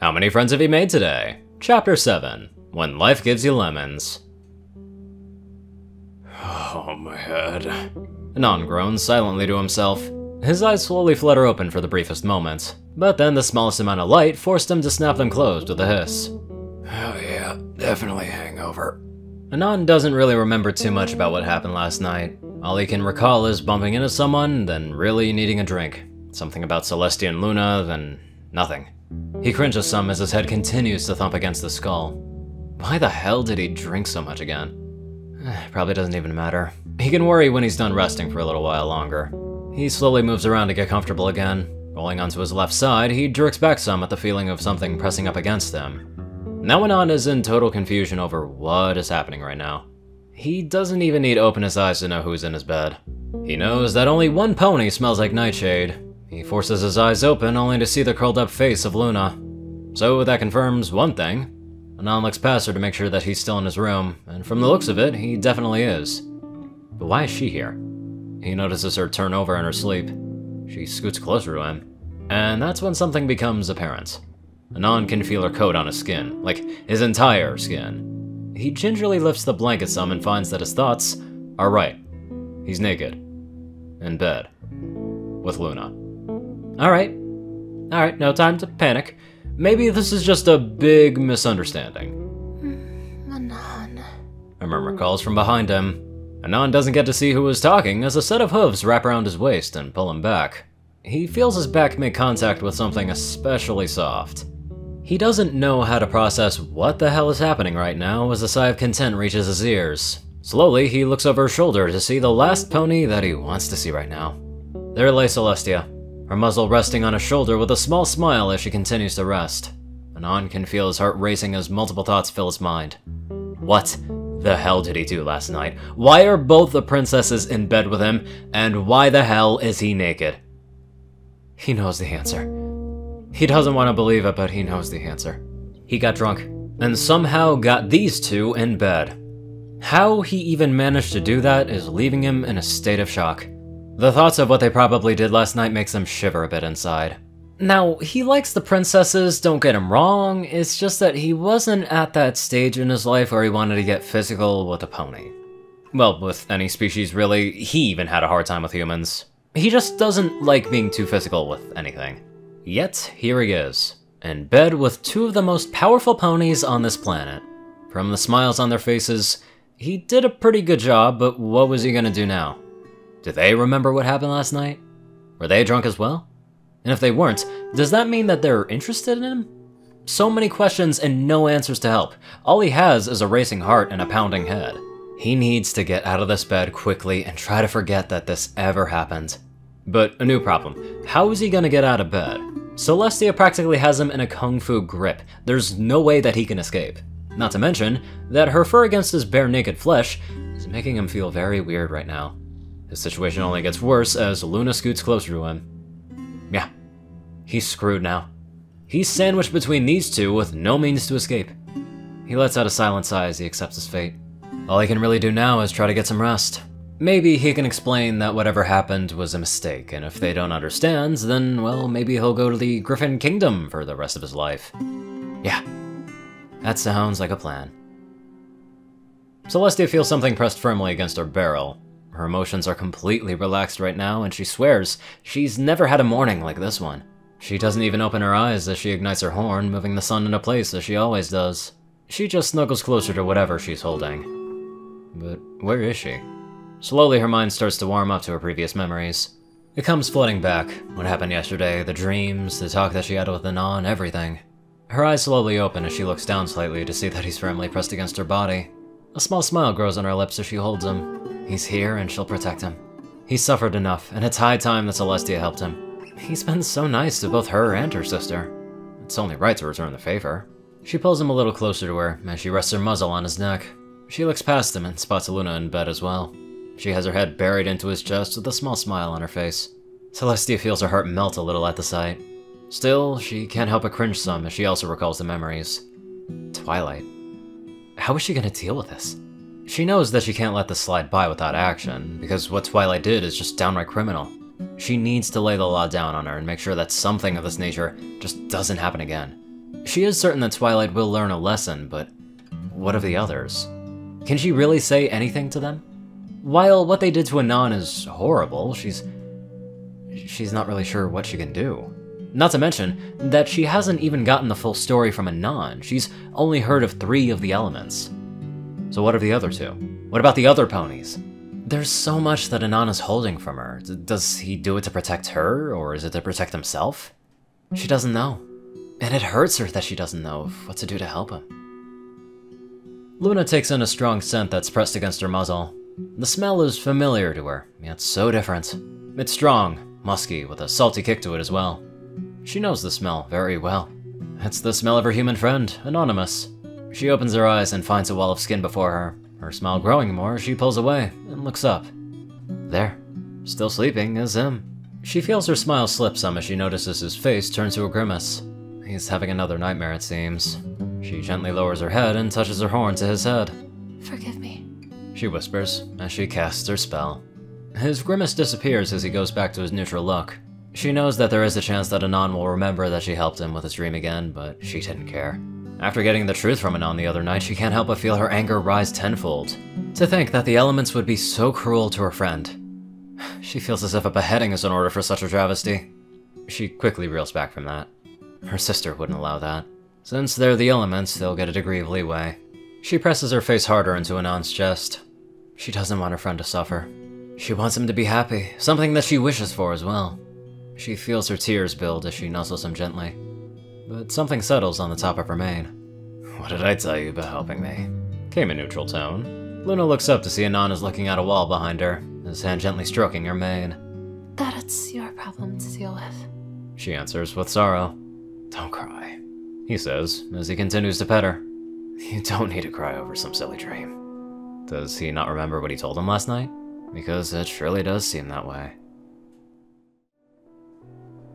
How many friends have you made today? Chapter 7, When Life Gives You Lemons. Oh, my head. Anon groans silently to himself. His eyes slowly flutter open for the briefest moments, but then the smallest amount of light forced him to snap them closed with a hiss. Oh yeah, definitely hangover. Anon doesn't really remember too much about what happened last night. All he can recall is bumping into someone, then really needing a drink. Something about Celestia and Luna, then nothing. He cringes some as his head continues to thump against the skull. Why the hell did he drink so much again? Probably doesn't even matter. He can worry when he's done resting for a little while longer. He slowly moves around to get comfortable again. Rolling onto his left side, he jerks back some at the feeling of something pressing up against him. Now Anon is in total confusion over what is happening right now. He doesn't even need to open his eyes to know who's in his bed. He knows that only one pony smells like nightshade. He forces his eyes open only to see the curled up face of Luna. So that confirms one thing. Anon looks past her to make sure that he's still in his room, and from the looks of it, he definitely is. But why is she here? He notices her turn over in her sleep. She scoots closer to him, and that's when something becomes apparent. Anon can feel her coat on his skin, like his entire skin. He gingerly lifts the blanket some and finds that his thoughts are right. He's naked. In bed. With Luna. Alright. Alright, no time to panic. Maybe this is just a big misunderstanding. Anon. A murmur calls from behind him. Anon doesn't get to see who is talking as a set of hooves wrap around his waist and pull him back. He feels his back make contact with something especially soft. He doesn't know how to process what the hell is happening right now as a sigh of content reaches his ears. Slowly, he looks over his shoulder to see the last pony that he wants to see right now. There lay Celestia, her muzzle resting on his shoulder with a small smile as she continues to rest. Anon can feel his heart racing as multiple thoughts fill his mind. What the hell did he do last night? Why are both the princesses in bed with him? And why the hell is he naked? He knows the answer. He doesn't want to believe it, but he knows the answer. He got drunk, and somehow got these two in bed. How he even managed to do that is leaving him in a state of shock. The thoughts of what they probably did last night makes him shiver a bit inside. Now, he likes the princesses, don't get him wrong, it's just that he wasn't at that stage in his life where he wanted to get physical with a pony. Well, with any species really, he even had a hard time with humans. He just doesn't like being too physical with anything. Yet, here he is, in bed with two of the most powerful ponies on this planet. From the smiles on their faces, he did a pretty good job, but what was he gonna do now? Do they remember what happened last night? Were they drunk as well? And if they weren't, does that mean that they're interested in him? So many questions and no answers to help. All he has is a racing heart and a pounding head. He needs to get out of this bed quickly and try to forget that this ever happened. But a new problem. How is he gonna get out of bed? Celestia practically has him in a kung fu grip. There's no way that he can escape. Not to mention that her fur against his bare naked flesh is making him feel very weird right now. His situation only gets worse as Luna scoots closer to him. Yeah, he's screwed now. He's sandwiched between these two with no means to escape. He lets out a silent sigh as he accepts his fate. All he can really do now is try to get some rest. Maybe he can explain that whatever happened was a mistake, and if they don't understand, then, well, maybe he'll go to the Griffin Kingdom for the rest of his life. Yeah, that sounds like a plan. Celestia feels something pressed firmly against her barrel. Her emotions are completely relaxed right now, and she swears she's never had a morning like this one. She doesn't even open her eyes as she ignites her horn, moving the sun into place as she always does. She just snuggles closer to whatever she's holding. But where is she? Slowly her mind starts to warm up to her previous memories. It comes flooding back. What happened yesterday, the dreams, the talk that she had with Anon, everything. Her eyes slowly open as she looks down slightly to see that he's firmly pressed against her body. A small smile grows on her lips as she holds him. He's here, and she'll protect him. He's suffered enough, and it's high time that Celestia helped him. He's been so nice to both her and her sister. It's only right to return the favor. She pulls him a little closer to her, as she rests her muzzle on his neck. She looks past him and spots Luna in bed as well. She has her head buried into his chest with a small smile on her face. Celestia feels her heart melt a little at the sight. Still, she can't help but cringe some as she also recalls the memories. Twilight. How is she gonna deal with this? She knows that she can't let this slide by without action, because what Twilight did is just downright criminal. She needs to lay the law down on her and make sure that something of this nature just doesn't happen again. She is certain that Twilight will learn a lesson, but what of the others? Can she really say anything to them? While what they did to Anon is horrible, she's not really sure what she can do. Not to mention that she hasn't even gotten the full story from Anon. She's only heard of 3 of the elements. So what of the other 2? What about the other ponies? There's so much that Anon is holding from her. Does he do it to protect her, or is it to protect himself? She doesn't know. And it hurts her that she doesn't know what to do to help him. Luna takes in a strong scent that's pressed against her muzzle. The smell is familiar to her, yet so different. It's strong, musky, with a salty kick to it as well. She knows the smell very well. It's the smell of her human friend, Anonymous. She opens her eyes and finds a wall of skin before her. Her smile growing more as she pulls away and looks up. There, still sleeping, is him. She feels her smile slip some as she notices his face turn to a grimace. He's having another nightmare, it seems. She gently lowers her head and touches her horn to his head. "Forgive me," she whispers as she casts her spell. His grimace disappears as he goes back to his neutral look. She knows that there is a chance that Anon will remember that she helped him with his dream again, but she didn't care. After getting the truth from Anon the other night, she can't help but feel her anger rise tenfold. To think that the elements would be so cruel to her friend. She feels as if a beheading is in order for such a travesty. She quickly reels back from that. Her sister wouldn't allow that. Since they're the elements, they'll get a degree of leeway. She presses her face harder into Anon's chest. She doesn't want her friend to suffer. She wants him to be happy, something that she wishes for as well. She feels her tears build as she nuzzles him gently. But something settles on the top of her mane. "What did I tell you about helping me?" came a neutral tone. Luna looks up to see Anon is looking at a wall behind her, his hand gently stroking her mane. "That it's your problem to deal with," she answers with sorrow. "Don't cry," he says, as he continues to pet her. "You don't need to cry over some silly dream." Does he not remember what he told him last night? Because it surely does seem that way.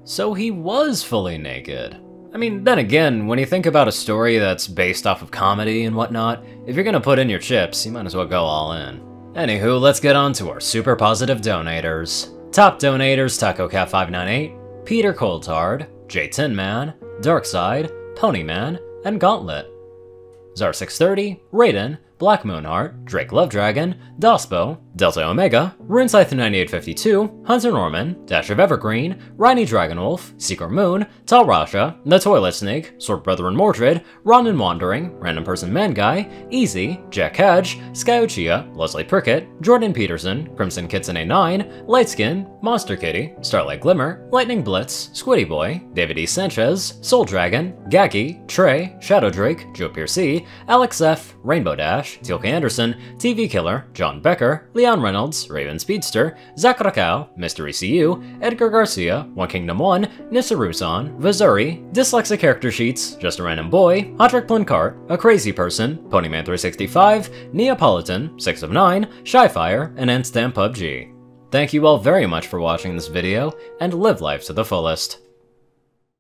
So he was fully naked. I mean, then again, when you think about a story that's based off of comedy and whatnot, if you're gonna put in your chips, you might as well go all in. Anywho, let's get on to our super positive donators. Top donators: tacocat598, Peter Coulthard, J-Tin Man, Darkside, Pony Man, and Gauntlet. Zar630, Rayden, Blackmoonheart, Drake Lovedragon, dospo, Delta0mega, runescythe9852, Hunter Norman, Dash of Evergreen, Rhiney Dragonwolf, Secret Moon, Tal Rasha, The Toilet Snake, Sword Brethren Mordred, Ron and Wandering, Random Person Man Guy, Easy, Jack Hedge, Skyochia, Leslie Prickett, Jordan Peterson, Crimson Kitsune 9, Lightskin, Monster Kitty, Starlight Glimmer, Lightning Blitz, Squiddy Boy, David E. Sanchez, Soul Dragon, Gaggy, Trey, Shadow Drake, Joe Piercy, Alex F, Rainbow Dash, Teal'c Anderson, TV Killer, John Becker, Leon Reynolds, Raven Speedster, Zach Rakau, Mystery CU, Edgar Garcia, One Kingdom One, Nisarusan, Vizuri, Dyslexic Character Sheets, Just a Random Boy, Hodrick Plunkart, A Crazy Person, Ponyman365, Neapolitan, 6 of 9, Shyfire, and Instant PUBG. Thank you all very much for watching this video, and live life to the fullest.